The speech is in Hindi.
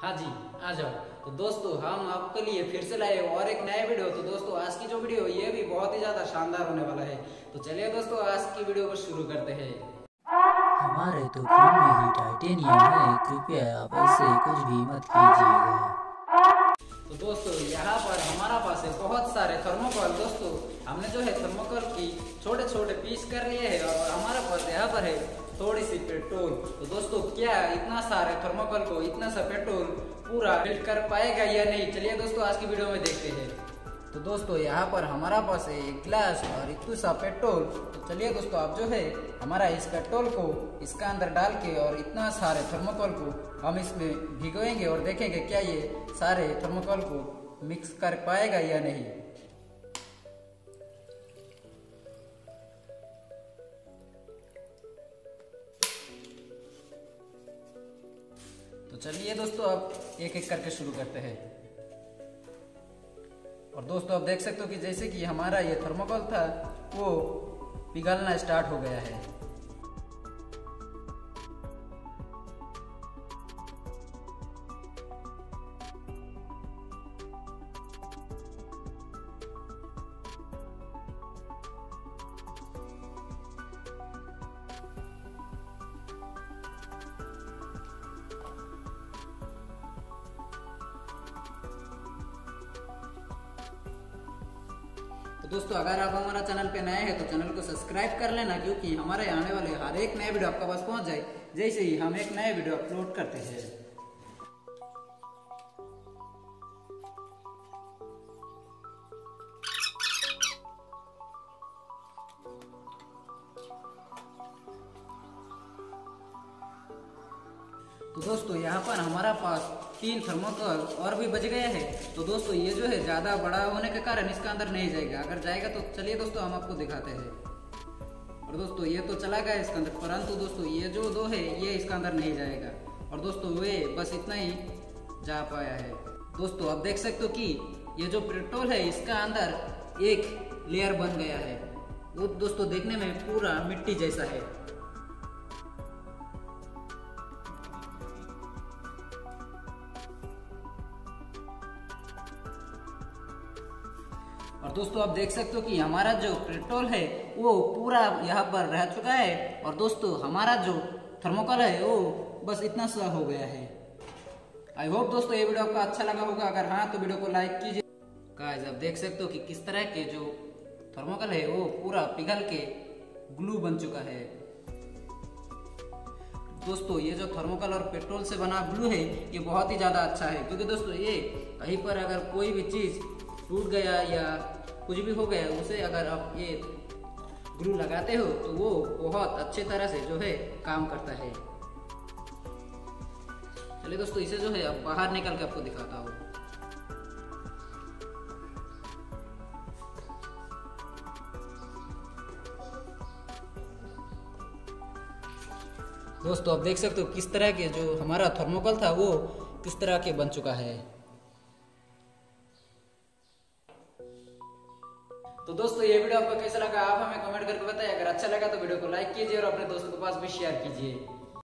हाँ जी आ जाओ। तो दोस्तों हम आपके लिए फिर से लाए और एक नया वीडियो। तो दोस्तों आज की जो वीडियो ये भी बहुत ही ज्यादा शानदार होने वाला है। तो चलिए दोस्तों आज की वीडियो को शुरू करते हैं। हमारे तो खून में ही टाइटेनियम है, कृपया आप ऐसे कुछ भी मत कीजिएगा। तो दोस्तों यहाँ पर हमारा पास है बहुत सारे थर्मोकोल। दोस्तों हमने जो है थर्मोकोल की छोटे छोटे पीस कर लिए है और हमारे पास यहाँ पर है थोड़ी सी पेट्रोल। तो दोस्तों क्या इतना सारे थर्मोकोल को इतना सा पेट्रोल पूरा फिल कर पाएगा या नहीं, चलिए दोस्तों आज की वीडियो में देखते हैं। तो दोस्तों यहाँ पर हमारा पास है एक ग्लास और इतना सा पेट्रोल। तो चलिए दोस्तों आप जो है हमारा इस पेट्रोल को इसका अंदर डाल के और इतना सारे थर्मोकोल को हम इसमें भिगोएंगे और देखेंगे क्या ये सारे थर्मोकोल को मिक्स कर पाएगा या नहीं। तो चलिए दोस्तों अब एक एक करके शुरू करते हैं। और दोस्तों आप देख सकते हो कि जैसे कि हमारा ये थर्मोकोल था वो पिघलना स्टार्ट हो गया है। तो दोस्तों अगर आप हमारा चैनल पे नए हैं तो चैनल को सब्सक्राइब कर लेना, क्योंकि हमारे आने वाले हर एक नए वीडियो आपके पास पहुंच जाए जैसे ही हम एक नए वीडियो अपलोड करते हैं। तो दोस्तों यहाँ पर हमारा पास 3 थर्मोकोल और भी बच गए हैं। तो दोस्तों ये जो है ज़्यादा बड़ा होने के कारण इसका अंदर नहीं जाएगा, अगर जाएगा तो चलिए दोस्तों हम आपको दिखाते हैं। और दोस्तों ये तो चला गया इसके अंदर, परंतु दोस्तों ये जो 2 है ये इसका अंदर नहीं जाएगा। और दोस्तों वे बस इतना ही जा पाया है। दोस्तों आप देख सकते हो कि ये जो पेट्रोल है इसका अंदर एक लेयर बन गया है, वो दोस्तों देखने में पूरा मिट्टी जैसा है। और दोस्तों आप देख सकते हो कि हमारा जो पेट्रोल है वो पूरा यहाँ पर रह चुका है। और दोस्तों हमारा जो थर्मोकोल है वो बस इतना सा हो गया है। आई होप दोस्तों ये वीडियो आपको अच्छा लगा होगा, अगर हाँ तो वीडियो को लाइक कीजिए। गाइस आप देख सकते हो कि किस तरह के जो थर्मोकोल है वो पूरा पिघल के ग्लू बन चुका है। दोस्तों ये जो थर्मोकोल और पेट्रोल से बना ग्लू है ये बहुत ही ज़्यादा अच्छा है, क्योंकि दोस्तों ये कहीं पर अगर कोई भी चीज़ टूट गया या कुछ भी हो गया उसे अगर आप ये ग्लू लगाते हो तो वो बहुत अच्छे तरह से जो है काम करता है। चलिए दोस्तों इसे जो है अब बाहर निकल के आपको दिखाता हूँ। दोस्तों आप देख सकते हो किस तरह के जो हमारा थर्मोकोल था वो किस तरह के बन चुका है। तो दोस्तों ये वीडियो आपको कैसा लगा आप हमें कमेंट करके बताइए। अगर अच्छा लगा तो वीडियो को लाइक कीजिए और अपने दोस्तों के पास भी शेयर कीजिए।